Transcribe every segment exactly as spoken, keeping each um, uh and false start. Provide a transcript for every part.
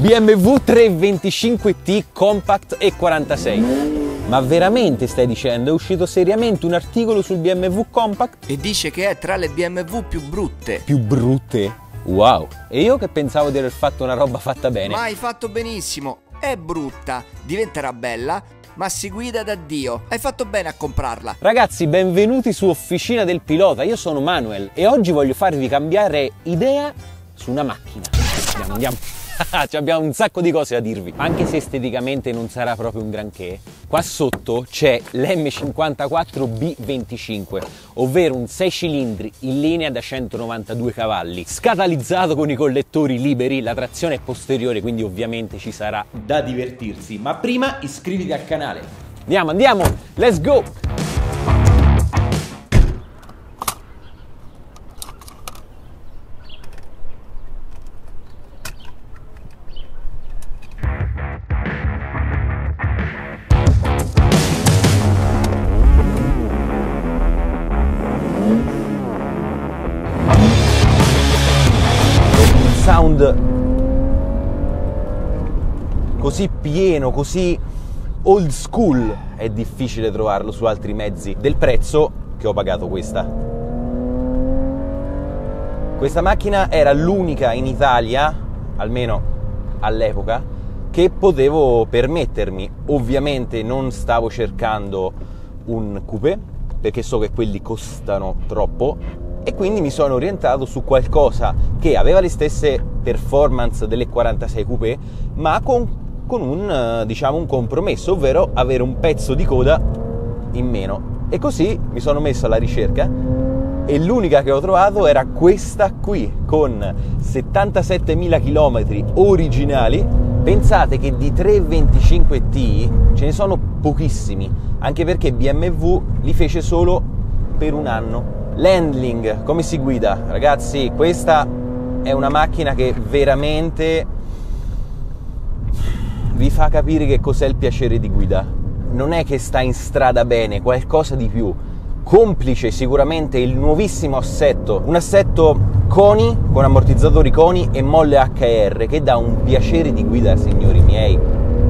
B M W tre venticinque ti Compact E quarantasei. Ma veramente stai dicendo? È uscito seriamente un articolo sul B M W Compact? E dice che è tra le B M W più brutte. Più brutte? Wow! E io che pensavo di aver fatto una roba fatta bene. Ma hai fatto benissimo. È brutta, diventerà bella, ma si guida da Dio. Hai fatto bene a comprarla. Ragazzi, benvenuti su Officina del Pilota. Io sono Manuel e oggi voglio farvi cambiare idea su una macchina. Andiamo, andiamo. Abbiamo un sacco di cose da dirvi. Anche se esteticamente non sarà proprio un granché, qua sotto c'è l'emme cinquantaquattro B venticinque, ovvero un sei cilindri in linea da centonovantadue cavalli, scatalizzato con i collettori liberi, la trazione è posteriore, quindi ovviamente ci sarà da divertirsi. Ma prima iscriviti al canale. Andiamo, andiamo, let's go! Così pieno, così old school, è difficile trovarlo su altri mezzi del prezzo che ho pagato questa. Questa macchina era l'unica in Italia, almeno all'epoca, che potevo permettermi. Ovviamente non stavo cercando un coupé, perché so che quelli costano troppo, e quindi mi sono orientato su qualcosa che aveva le stesse performance delle quarantasei coupé, ma con, con un, diciamo, un compromesso, ovvero avere un pezzo di coda in meno. E così mi sono messo alla ricerca e l'unica che ho trovato era questa qui, con settantasettemila chilometri originali. Pensate che di tre venticinque ti ce ne sono pochissimi, anche perché B M W li fece solo per un anno. L'handling, come si guida? Ragazzi, questa è una macchina che veramente vi fa capire che cos'è il piacere di guida. Non è che sta in strada bene, qualcosa di più. Complice sicuramente il nuovissimo assetto, un assetto Koni con ammortizzatori Koni e molle acca erre, che dà un piacere di guida, signori miei,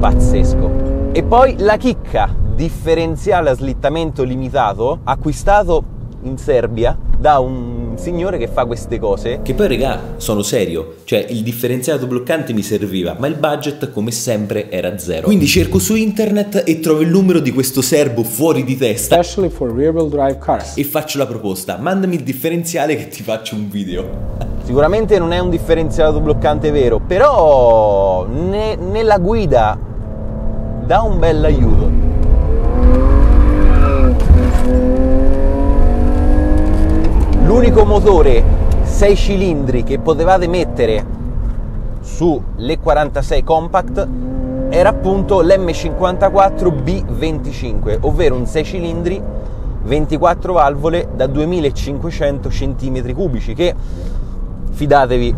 pazzesco. E poi la chicca, differenziale a slittamento limitato, acquistato in Serbia da un signore che fa queste cose. Che poi, regà, sono serio, cioè il differenziato bloccante mi serviva, ma il budget come sempre era zero. Quindi cerco su internet e trovo il numero di questo serbo fuori di testa for rear-wheel drive cars. E faccio la proposta: mandami il differenziale che ti faccio un video. Sicuramente non è un differenziato bloccante vero, però ne, nella guida dà un bel aiuto. L'unico motore sei cilindri che potevate mettere sulle quarantasei Compact era appunto l'emme cinquantaquattro B venticinque, ovvero un sei cilindri, ventiquattro valvole da duemilacinquecento centimetri cubici, che, fidatevi,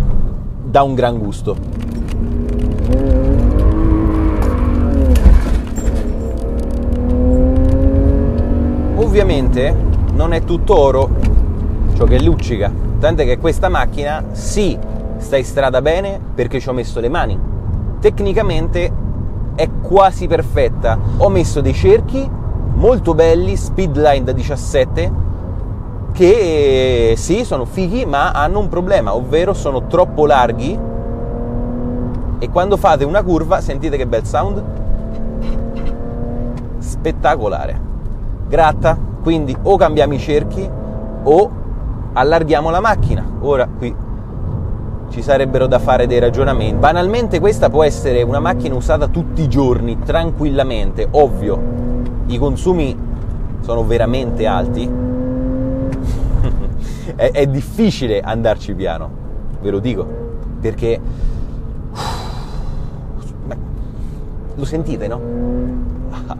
dà un gran gusto. Ovviamente non è tutto oro ciò che luccica, tant'è che questa macchina sì, sta in strada bene perché ci ho messo le mani. Tecnicamente è quasi perfetta, ho messo dei cerchi molto belli speedline da diciassette che sì, sono fighi, ma hanno un problema, ovvero sono troppo larghi e quando fate una curva, sentite che bel sound, spettacolare, gratta. Quindi o cambiamo i cerchi o allarghiamo la macchina. Ora qui ci sarebbero da fare dei ragionamenti. Banalmente questa può essere una macchina usata tutti i giorni tranquillamente. Ovvio, i consumi sono veramente alti. è, è difficile andarci piano, ve lo dico, perché beh, lo sentite, no?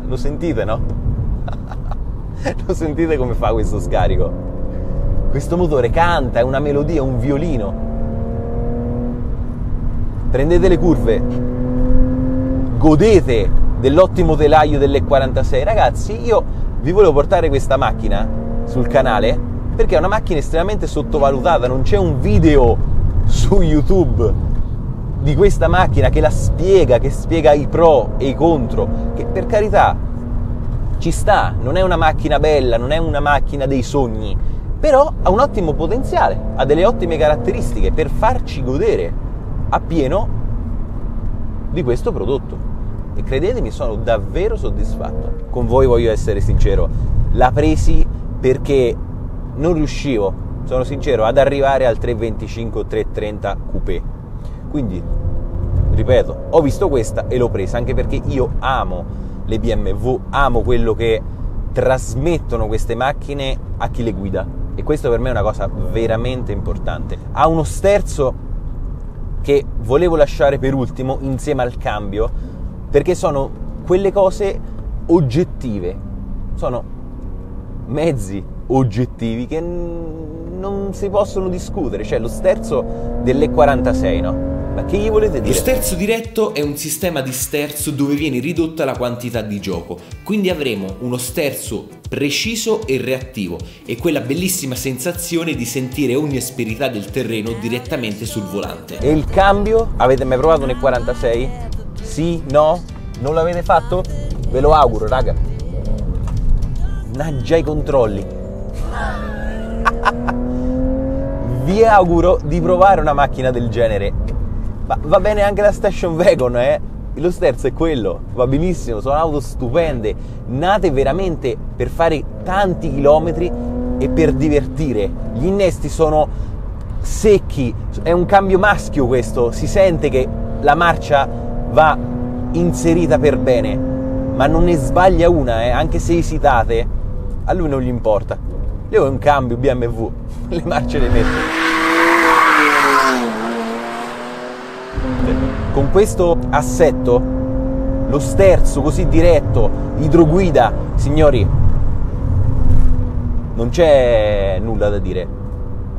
Lo sentite, no? Lo sentite come fa questo scarico? Questo motore canta, è una melodia, un violino. Prendete le curve, godete dell'ottimo telaio delle quarantasei. Ragazzi, io vi volevo portare questa macchina sul canale perché è una macchina estremamente sottovalutata, non c'è un video su YouTube di questa macchina, che la spiega, che spiega i pro e i contro, che per carità ci sta, non è una macchina bella, non è una macchina dei sogni, però ha un ottimo potenziale, ha delle ottime caratteristiche per farci godere appieno di questo prodotto. E credetemi, sono davvero soddisfatto. Con voi voglio essere sincero, l'ha presi perché non riuscivo, sono sincero, ad arrivare al tre venticinque tre trenta coupé. Quindi, ripeto, ho visto questa e l'ho presa, anche perché io amo le B M W, amo quello che trasmettono queste macchine a chi le guida, e questo per me è una cosa veramente importante. Ha uno sterzo che volevo lasciare per ultimo insieme al cambio, perché sono quelle cose oggettive, sono mezzi oggettivi che non si possono discutere. Cioè, lo sterzo dell'E quarantasei, no? Ma che gli volete dire? Lo sterzo diretto è un sistema di sterzo dove viene ridotta la quantità di gioco, quindi avremo uno sterzo preciso e reattivo, e quella bellissima sensazione di sentire ogni asperità del terreno direttamente sul volante. E il cambio? Avete mai provato un E quarantasei? Sì? No? Non l'avete fatto? Ve lo auguro, raga. Mannaggia i controlli. Vi auguro di provare una macchina del genere. Ma va bene anche la station wagon, eh? Lo sterzo è quello, va benissimo, sono auto stupende, nate veramente per fare tanti chilometri e per divertire. Gli innesti sono secchi, è un cambio maschio questo, si sente che la marcia va inserita per bene, ma non ne sbaglia una, eh? Anche se esitate, a lui non gli importa. Lui è un cambio B M W, le marce le mette. Con questo assetto, lo sterzo così diretto, idroguida, signori, non c'è nulla da dire.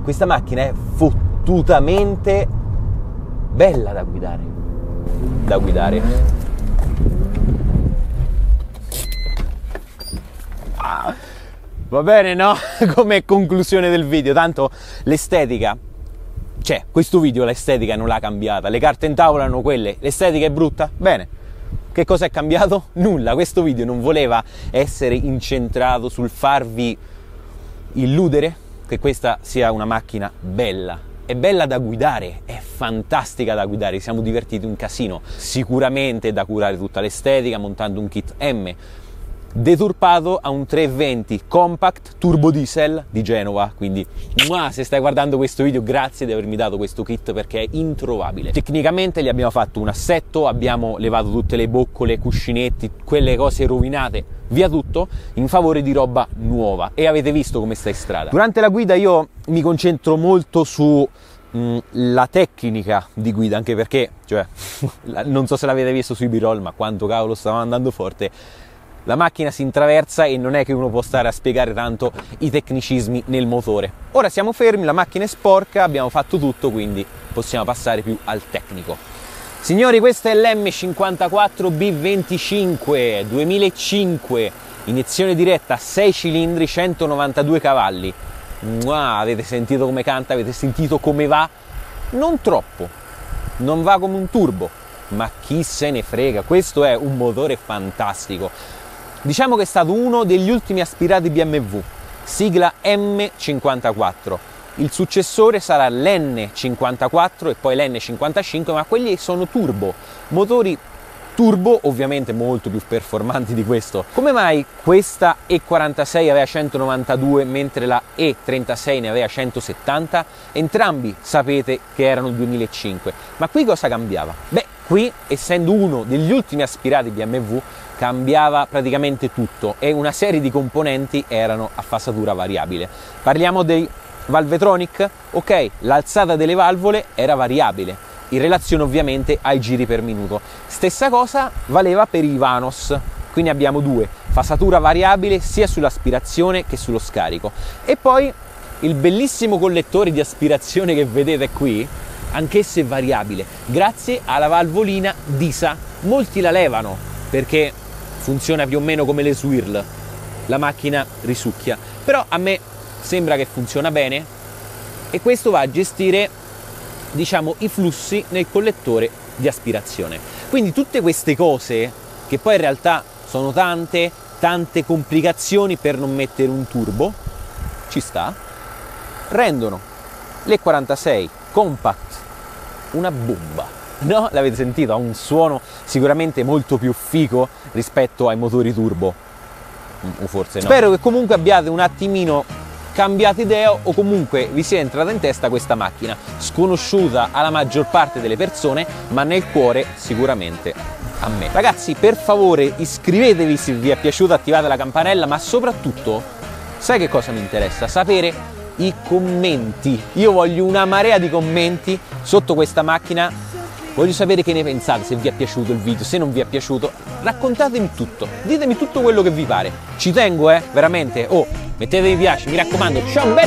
Questa macchina è fottutamente bella da guidare. Da guidare. Va bene, no? Come conclusione del video, tanto l'estetica... Cioè, questo video l'estetica non l'ha cambiata, le carte in tavola erano quelle, l'estetica è brutta? Bene. Che cosa è cambiato? Nulla. Questo video non voleva essere incentrato sul farvi illudere che questa sia una macchina bella. È bella da guidare, è fantastica da guidare, siamo divertiti un casino. Sicuramente da curare tutta l'estetica montando un kit M, deturpato a un tre venti compact turbo diesel di Genova. Quindi muah, se stai guardando questo video, grazie di avermi dato questo kit perché è introvabile. Tecnicamente gli abbiamo fatto un assetto, abbiamo levato tutte le boccole, cuscinetti, quelle cose rovinate, via tutto, in favore di roba nuova, e avete visto come sta in strada. Durante la guida io mi concentro molto su mh, la tecnica di guida, anche perché, cioè, non so se l'avete visto sui B-roll, ma quanto cavolo stavo andando forte. La macchina si intraversa e non è che uno può stare a spiegare tanto i tecnicismi nel motore. Ora siamo fermi, la macchina è sporca, abbiamo fatto tutto, quindi possiamo passare più al tecnico. Signori, questa è l'M cinquantaquattro B venticinque duemilacinque, iniezione diretta, sei cilindri, centonovantadue cavalli. Mua, avete sentito come canta, avete sentito come va? Non troppo, non va come un turbo, ma chi se ne frega, questo è un motore fantastico. Diciamo che è stato uno degli ultimi aspirati B M W, sigla M cinquantaquattro. Il successore sarà l'N cinquantaquattro e poi l'N cinquantacinque, ma quelli sono turbo, motori turbo ovviamente molto più performanti di questo. Come mai questa E quarantasei aveva centonovantadue mentre la E trentasei ne aveva centosettanta? Entrambi sapete che erano duemilacinque, ma qui cosa cambiava? Beh, qui, essendo uno degli ultimi aspirati B M W, cambiava praticamente tutto e una serie di componenti erano a fasatura variabile. Parliamo dei Valvetronic, ok, l'alzata delle valvole era variabile in relazione ovviamente ai giri per minuto. Stessa cosa valeva per i Vanos, quindi abbiamo due, fasatura variabile sia sull'aspirazione che sullo scarico. E poi il bellissimo collettore di aspirazione che vedete qui, anch'esso è variabile grazie alla valvolina DISA. Molti la levano perché funziona più o meno come le Swirl, la macchina risucchia, però a me sembra che funziona bene, e questo va a gestire diciamo, i flussi nel collettore di aspirazione. Quindi tutte queste cose, che poi in realtà sono tante, tante complicazioni per non mettere un turbo, ci sta, rendono l'E quarantasei Compact una bomba. No? L'avete sentito? Ha un suono sicuramente molto più fico rispetto ai motori turbo, o forse no. Spero che comunque abbiate un attimino cambiato idea, o comunque vi sia entrata in testa questa macchina sconosciuta alla maggior parte delle persone, ma nel cuore sicuramente a me. Ragazzi, per favore iscrivetevi se vi è piaciuto, attivate la campanella, ma soprattutto, sai che cosa mi interessa? Sapere i commenti. Io voglio una marea di commenti sotto questa macchina. Voglio sapere che ne pensate, se vi è piaciuto il video, se non vi è piaciuto. Raccontatemi tutto, ditemi tutto quello che vi pare. Ci tengo, eh, veramente. Oh, mettete mi piace, mi raccomando. Ciao belli!